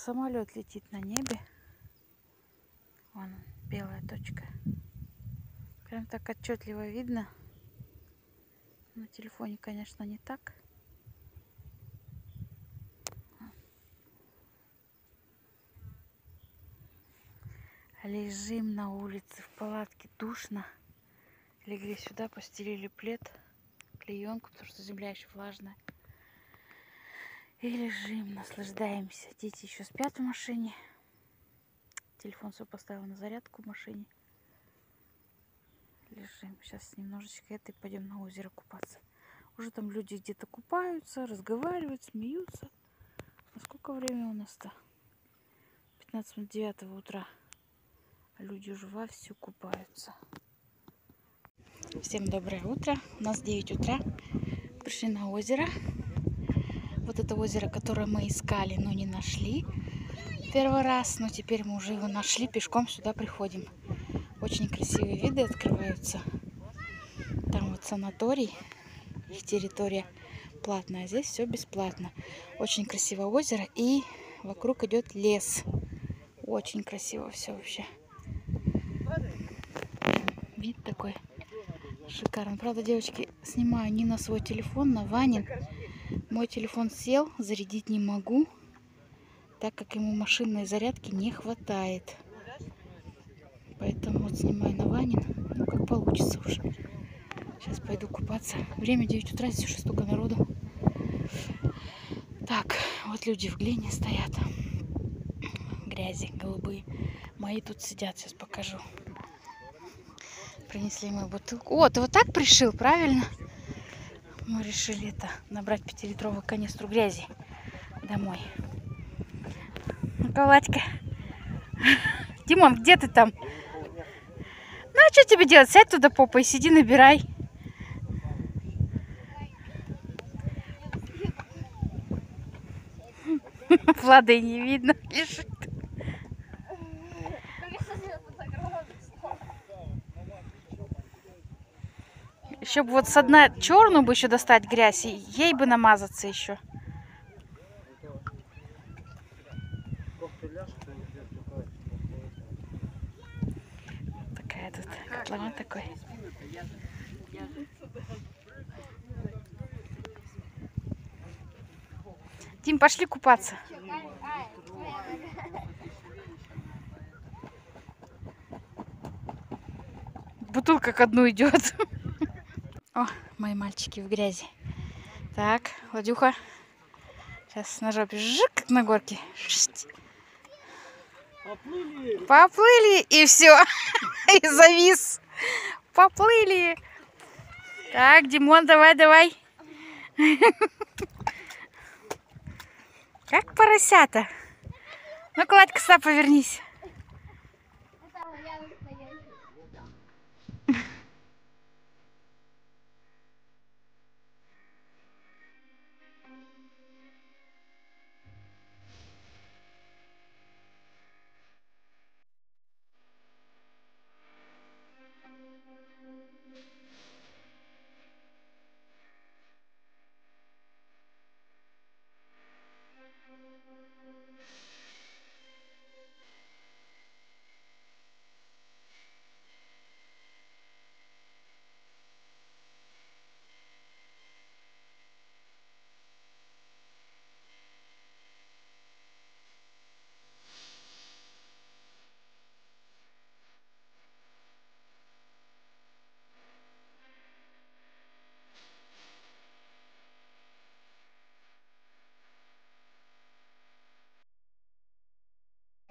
самолет летит на небе. Вон белая точка. Прям так отчетливо видно. На телефоне, конечно, не так. Лежим на улице в палатке, душно. Легли сюда, постелили плед, клеенку, потому что земля еще влажная. И лежим, наслаждаемся. Дети еще спят в машине. Телефон свой поставила на зарядку в машине. Лежим. Сейчас немножечко это и пойдем на озеро купаться. Уже там люди где-то купаются, разговаривают, смеются. А сколько времени у нас-то? 9:15 утра. Люди уже вовсю купаются. Всем доброе утро. У нас 9 утра. Пришли на озеро. Вот это озеро, которое мы искали, но не нашли первый раз. Но теперь мы уже его нашли. Пешком сюда приходим. Очень красивые виды открываются. Там вот санаторий. Их территория платная. А здесь все бесплатно. Очень красивое озеро. И вокруг идет лес. Очень красиво все вообще. Вид такой шикарный. Правда, девочки, снимаю не на свой телефон, на Ванин. Мой телефон сел, зарядить не могу, так как ему машинной зарядки не хватает. Поэтому вот снимаю на Ванин, ну как получится уже. Сейчас пойду купаться. Время 9 утра, здесь уже столько народу. Так, вот люди в глине стоят. Грязи голубые. Мои тут сидят, сейчас покажу. Принесли мою бутылку. О, ты вот так пришил, правильно? Мы решили это, набрать 5-литровую канистру грязи домой. Ну-ка, Владька. Димон, где ты там? Ну, а что тебе делать? Сядь туда попой, сиди, набирай. Влада и не видно, лежит. Еще бы вот со дна черную бы еще достать грязь, и ей бы намазаться еще. Такая тут котлован такой. Дим, пошли купаться. Бутылка ко дну идет. О, мои мальчики в грязи. Так, Владюха. Сейчас на жопе жик, как на горке. Поплыли. Поплыли, и все. И завис. Поплыли. Так, Димон, давай, давай. Как поросята. Ну-ка, Владька, сюда повернись.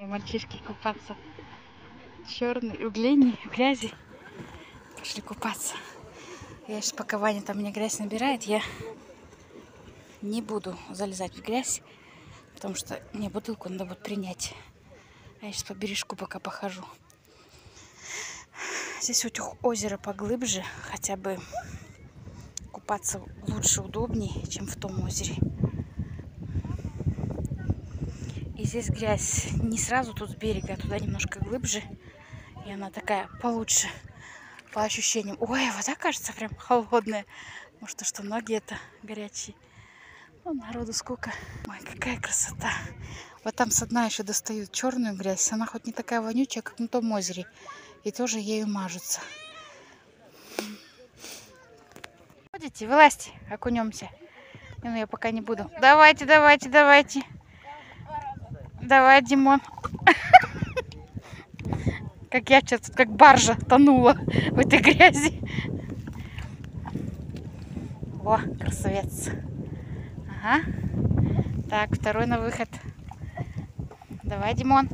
Мальчишки купаться. Черный, углений, в грязи. Пошли купаться. Я сейчас, пока Ваня там мне грязь набирает, я не буду залезать в грязь, потому что мне бутылку надо будет принять. А я сейчас по бережку пока похожу. Здесь вот озеро поглубже, хотя бы купаться лучше, удобнее, чем в том озере. И здесь грязь не сразу тут с берега, а туда немножко глубже. И она такая получше, по ощущениям. Ой, вода кажется прям холодная. Может, то, что ноги это горячие. Народу сколько. Ой, какая красота. Вот там со дна еще достают черную грязь. Она хоть не такая вонючая, как на том озере. И тоже ею мажутся. Ходите, вылазьте, окунемся. Ну, я пока не буду. Давайте, давайте, давайте. Давай, Димон. Как я сейчас, как баржа тонула в этой грязи. О, красавец. Ага. Так, второй на выход. Давай, Димон.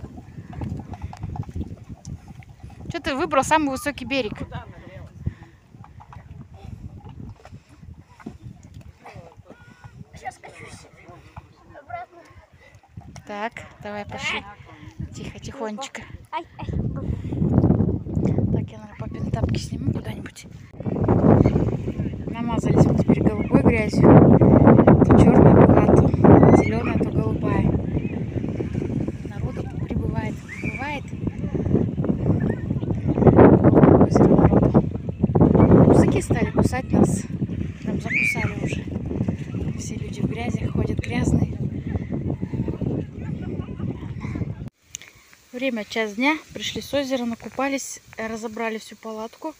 Что ты выбрал самый высокий берег? Так, давай пошли. Тихо, тихонечко. Так, я, наверное, папины тапки сниму куда-нибудь. Намазались мы теперь голубой грязью. То черная была, то зеленая, то голубая. Народу прибывает. Бывает. Озеро народу. Мужики стали кусать нас. Прям закусали уже. Все люди в грязи ходят грязные. Время 1 дня, пришли с озера, накупались, разобрали всю палатку,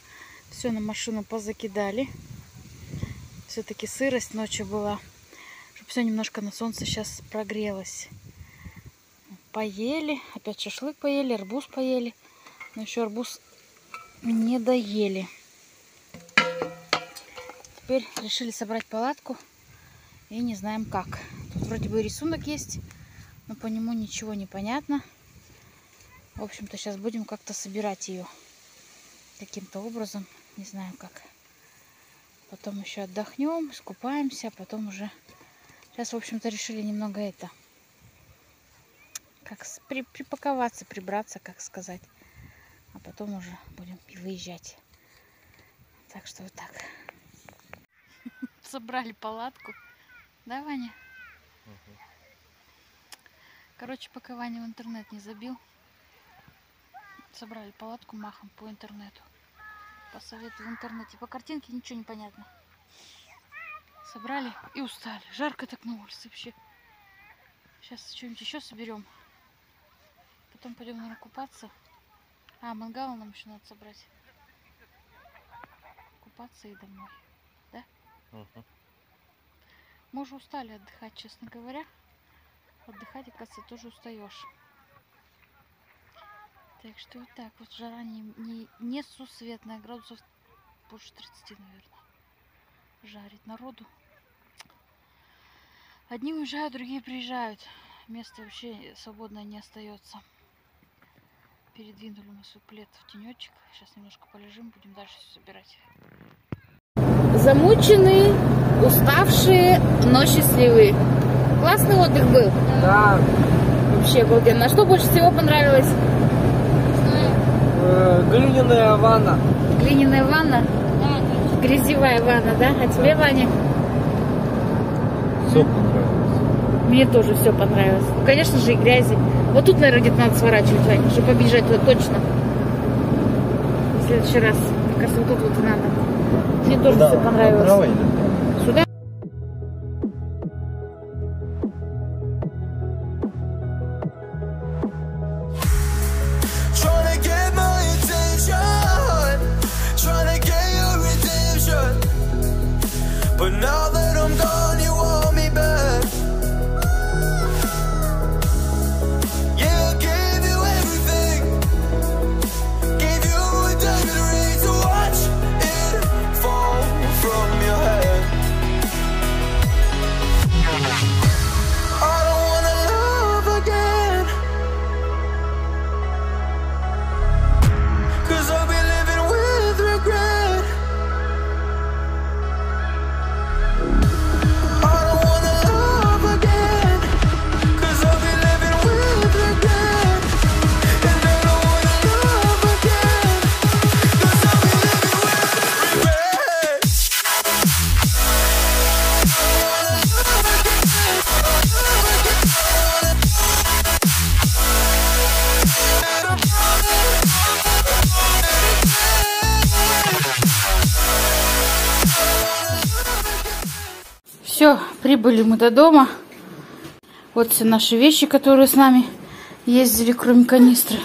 все на машину позакидали. Все-таки сырость ночью была, чтобы все немножко на солнце сейчас прогрелось. Поели, опять шашлык поели, арбуз поели, но еще арбуз не доели. Теперь решили собрать палатку и не знаем как. Тут вроде бы рисунок есть, но по нему ничего не понятно. В общем-то, сейчас будем как-то собирать ее каким-то образом. Не знаю как. Потом еще отдохнем, искупаемся, а потом уже... Сейчас, в общем-то, решили немного это... Как припаковаться, прибраться, как сказать. А потом уже будем и выезжать. Так что вот так. Собрали палатку. Да, Ваня? Короче, пока Ваня в интернет не забил. Собрали палатку махом по интернету. По совету в интернете. По картинке ничего не понятно. Собрали и устали. Жарко так на улице вообще. Сейчас что-нибудь еще соберем. Потом пойдем, наверное, купаться. А, мангал нам еще надо собрать. Купаться и домой. Да? Угу. Мы уже устали отдыхать, честно говоря. Отдыхать, оказывается, тоже устаешь. Так что вот так вот, жара несусветная, градусов больше 30, наверное, жарит народу. Одни уезжают, другие приезжают, места вообще свободное не остается. Передвинули мы свой плед в тенечек, сейчас немножко полежим, будем дальше все собирать. Замученные, уставшие, но счастливые. Классный отдых был? Да. Вообще обалденно. А что больше всего понравилось? Глиняная ванна. Глиняная ванна? Да. Грязевая ванна, да? А тебе, Ваня? Все понравилось. Мне тоже все понравилось. Ну, конечно же, и грязи. Вот тут, наверное, где-то надо сворачивать, Ваня, чтобы объезжать вот точно. В следующий раз. Мне кажется, вот тут вот и надо. Мне тоже да, все понравилось. Давай. Сюда? Все, прибыли мы до дома. Вот все наши вещи, которые с нами ездили, кроме канистры.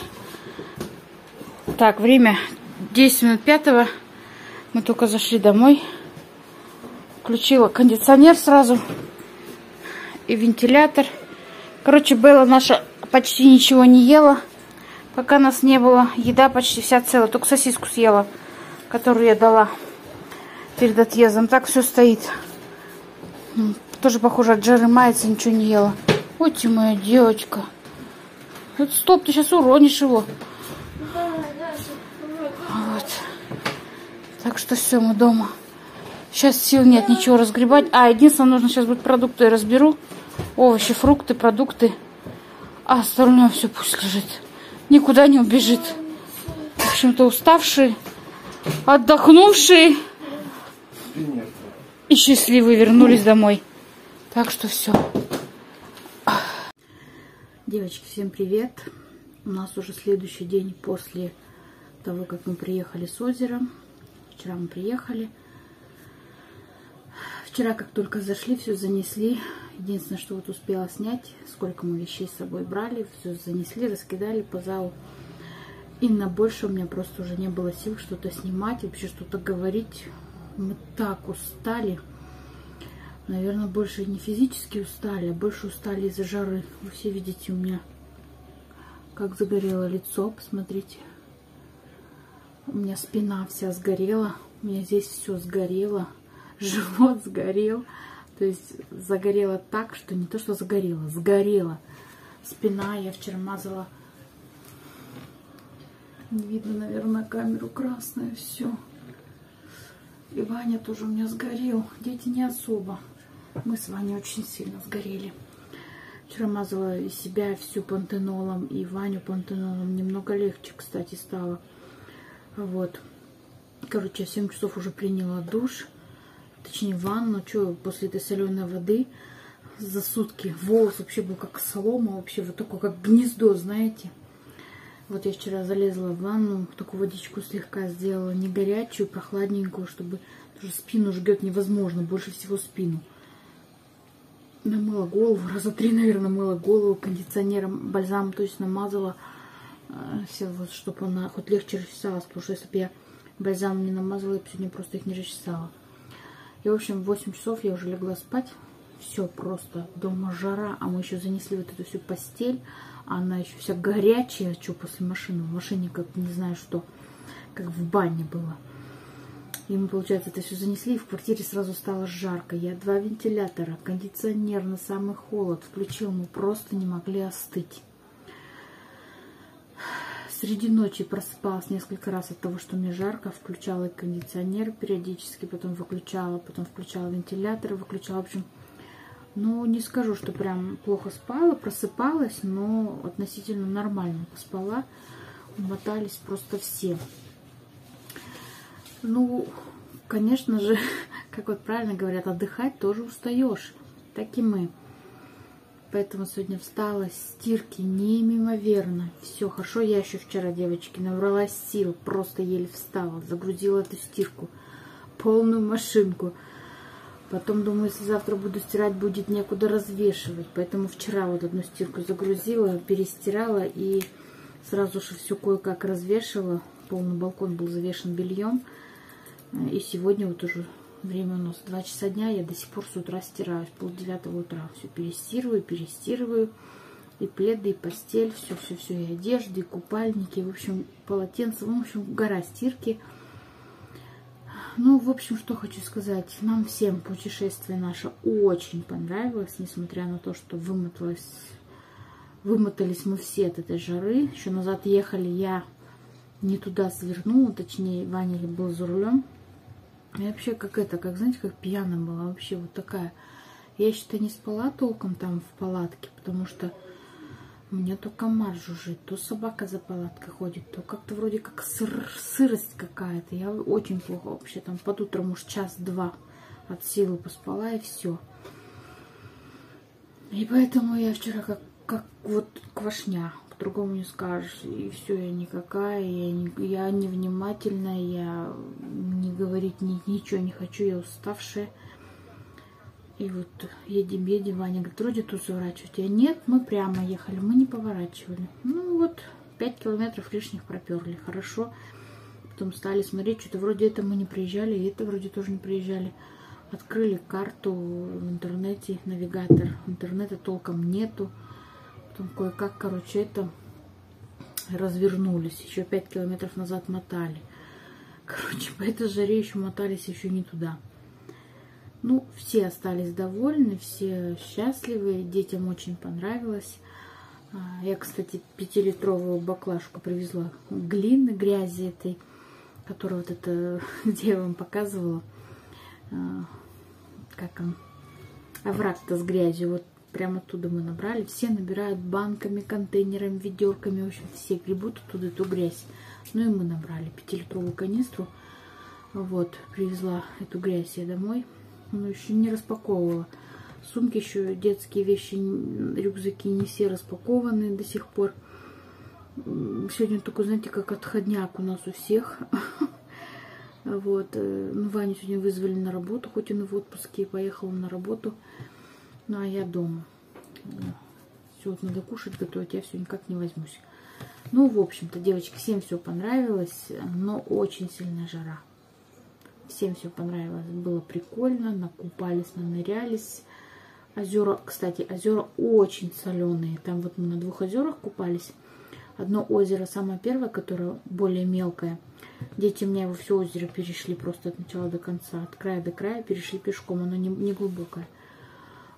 Так, время 10 минут 5. Мы только зашли домой. Включила кондиционер сразу. И вентилятор. Короче, Белла наша почти ничего не ела, пока нас не было. Еда почти вся целая. Только сосиску съела, которую я дала перед отъездом. Так все стоит. Тоже, похоже, от жары мается, ничего не ела. Вот ты моя девочка. Вот, стоп, ты сейчас уронишь его. Вот. Так что все, мы дома. Сейчас сил нет ничего разгребать. А, единственное, нужно сейчас будет продукты. Я разберу. Овощи, фрукты, продукты. А остальное все пусть лежит. Никуда не убежит. В общем-то, уставшие, отдохнувшие и счастливые вернулись домой. Так что все. Девочки, всем привет. У нас уже следующий день после того, как мы приехали с озера. Вчера мы приехали. Вчера, как только зашли, все занесли. Единственное, что вот успела снять, сколько мы вещей с собой брали. Все занесли, раскидали по залу. И на больше у меня просто уже не было сил что-то снимать, вообще что-то говорить. Мы так устали. Наверное, больше не физически устали, а больше устали из-за жары. Вы все видите у меня, как загорело лицо. Посмотрите. У меня спина вся сгорела. У меня здесь все сгорело. Живот сгорел. То есть загорело так, что не то, что загорело. Сгорело. Спина. Я вчера мазала. Не видно, наверное, камеру красную. Все. И Ваня тоже у меня сгорел. Дети не особо. Мы с Ваней очень сильно сгорели. Вчера мазала и себя всю пантенолом, и Ваню пантенолом. Немного легче, кстати, стало. Вот. Короче, я в 7 часов уже приняла душ. Точнее, ванну. Че, после этой соленой воды за сутки волос вообще был как солома. Вообще вот такое, как гнездо, знаете. Вот я вчера залезла в ванну, такую водичку слегка сделала, не горячую, прохладненькую, чтобы тоже спину жгет невозможно, больше всего спину. Намыла голову, раза 3, наверное, мыла голову кондиционером, бальзам точно намазала, все вот, чтобы она хоть легче расчесалась, потому что если бы я бальзам не намазала, я бы сегодня просто их не расчесала. И, в общем, в 8 часов я уже легла спать. Все просто. Дома жара, а мы еще занесли вот эту всю постель. Она еще вся горячая. Что после машины? В машине как не знаю что. Как в бане было. И мы, получается, это все занесли. И в квартире сразу стало жарко. Я 2 вентилятора, кондиционер на самый холод включил. Мы просто не могли остыть. Среди ночи просыпалась несколько раз от того, что мне жарко. Включала кондиционер периодически. Потом выключала. Потом включала вентилятор. Выключала. В общем... Ну, не скажу, что прям плохо спала, просыпалась, но относительно нормально поспала. Умотались просто все. Ну, конечно же, как вот правильно говорят, отдыхать тоже устаешь. Так и мы. Поэтому сегодня встала, стирки неимоверно. Все, хорошо, я еще вчера, девочки, набралась сил, просто еле встала, загрузила эту стирку, полную машинку. Потом, думаю, если завтра буду стирать, будет некуда развешивать. Поэтому вчера вот одну стирку загрузила, перестирала и сразу же все кое-как развешивала. Полный балкон был завешен бельем. И сегодня вот уже время у нас 2 часа дня. Я до сих пор с утра стираю, с 8:30 утра. Все перестирываю, перестирываю. И пледы, и постель, все-все-все. И одежды, и купальники, в общем, полотенца. В общем, гора стирки. Ну, в общем, что хочу сказать. Нам всем путешествие наше очень понравилось, несмотря на то, что вымотались мы все от этой жары. Еще назад ехали, я не туда свернула, точнее, Ваня был за рулем. И вообще, как, знаете, как пьяная была, вообще вот такая. Я, считаю, не спала толком там в палатке, потому что у меня то комар жужжит, то собака за палаткой ходит, то как-то вроде как сырость какая-то. Я очень плохо вообще там под утром уж 1-2 от силы поспала и все. И поэтому я вчера как вот квашня, по-другому не скажешь. И все, я никакая, я невнимательная, я не говорить ничего не хочу, я уставшая. И вот едем, Ваня говорит, вроде тут заворачивать. Я нет, мы прямо ехали, мы не поворачивали. Ну вот, 5 километров лишних проперли, хорошо. Потом стали смотреть, что-то вроде это мы не приезжали, и это вроде тоже не приезжали. Открыли карту в интернете, навигатор. Интернета толком нету. Потом кое-как, короче, это развернулись. Еще 5 километров назад мотали. Короче, по этой жаре еще мотались еще не туда. Ну, все остались довольны, все счастливы. Детям очень понравилось. Я, кстати, 5-литровую баклажку привезла глины, грязи этой, которую вот это, где я вам показывала. Как он, овраг-то с грязью, вот прямо оттуда мы набрали. Все набирают банками, контейнерами, ведерками, в общем, все гребут оттуда эту грязь. Ну и мы набрали 5-литровую канистру, вот, привезла эту грязь я домой, но еще не распаковывала. Сумки еще, детские вещи, рюкзаки не все распакованы до сих пор. Сегодня только, знаете, как отходняк у нас у всех. Вот, ну, Ваню сегодня вызвали на работу, хоть он и в отпуске, поехал на работу, ну, а я дома. Все, вот надо кушать, готовить, я все никак не возьмусь. Ну, в общем-то, девочки, всем все понравилось, но очень сильная жара. Всем все понравилось, было прикольно, накупались, нанырялись. Озера, кстати, озера очень соленые, там вот мы на 2 озерах купались. Одно озеро, самое первое, которое более мелкое. Дети у меня его все озеро перешли просто от начала до конца, от края до края перешли пешком. Оно не глубокое.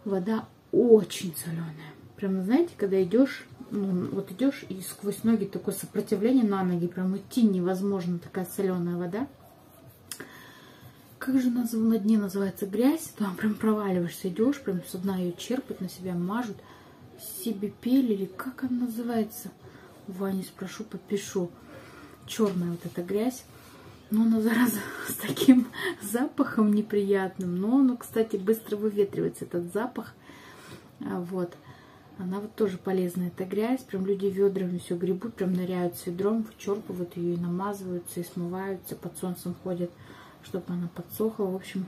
Вода очень соленая. Прямо, знаете, когда идешь, ну, вот идешь и сквозь ноги такое сопротивление на ноги. Прям идти невозможно, такая соленая вода. Как же на дне называется грязь? Там прям проваливаешься, идешь, прям со дна ее черпают, на себя мажут. Себе пилили, как она называется? У Вани спрошу, попишу. Черная вот эта грязь. Но она, зараза, с таким запахом неприятным. Но она, кстати, быстро выветривается, этот запах. Вот. Она вот тоже полезная, эта грязь. Прям люди ведрами все гребут, прям ныряют с ведром, вычерпывают ее и намазываются, и смываются, под солнцем ходят, чтобы она подсохла. В общем,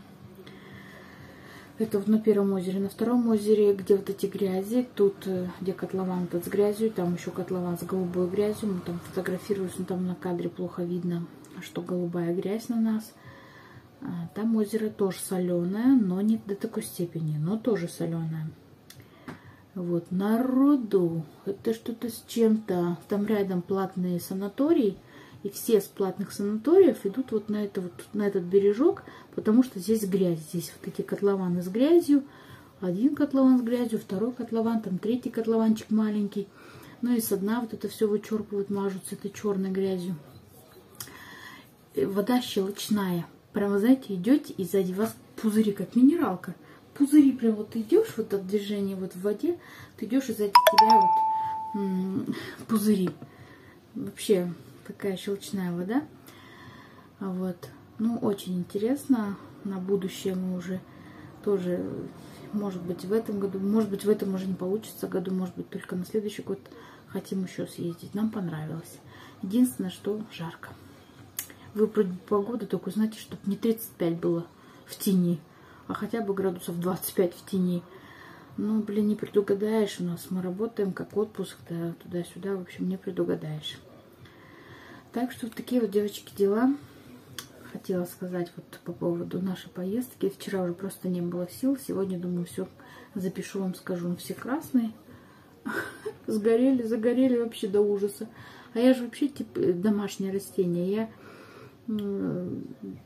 это вот на первом озере. На втором озере, где вот эти грязи, тут, где котлован с грязью, там еще котлован с голубой грязью. Мы там фотографируемся, но там на кадре плохо видно, что голубая грязь на нас. Там озеро тоже соленое, но не до такой степени, но тоже соленое. Вот, народу, это что-то с чем-то. Там рядом платные санатории, и все с платных санаториев идут вот на, это, вот на этот бережок, потому что здесь грязь. Здесь вот эти котлованы с грязью. Один котлован с грязью, второй котлован, там третий котлованчик маленький. Ну и со дна вот это все вычерпывают, мажутся этой черной грязью. И вода щелочная. Прямо, знаете, идете, и сзади вас пузыри, как минералка. Пузыри прям вот идешь, вот от движения вот в воде, ты идешь, и сзади тебя вот пузыри. Вообще... такая щелочная вода. Вот. Ну, очень интересно. На будущее мы уже тоже, может быть, в этом году, может быть, в этом уже не получится году, может быть, только на следующий год хотим еще съездить. Нам понравилось. Единственное, что жарко. Выбрать погоду, только, знаете, чтобы не 35 было в тени, а хотя бы градусов 25 в тени. Ну, блин, не предугадаешь у нас. Мы работаем как отпуск, да, туда-сюда. В общем, не предугадаешь. Так что вот такие вот, девочки, дела. Хотела сказать вот по поводу нашей поездки. Вчера уже просто не было сил. Сегодня, думаю, все запишу вам, скажу. Ну, все красные. Сгорели, загорели вообще до ужаса. А я же вообще типа домашнее растение. Я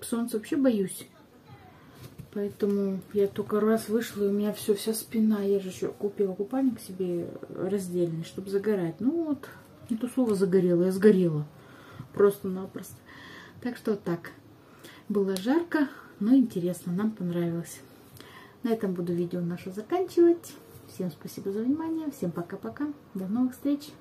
солнца вообще боюсь. Поэтому я только раз вышла, и у меня все, вся спина. Я же еще купила купальник себе раздельный, чтобы загорать. Ну вот, не то слово загорела, я сгорела. Просто-напросто. Так что вот так. Было жарко, но интересно. Нам понравилось. На этом буду видео наше заканчивать. Всем спасибо за внимание. Всем пока-пока. До новых встреч.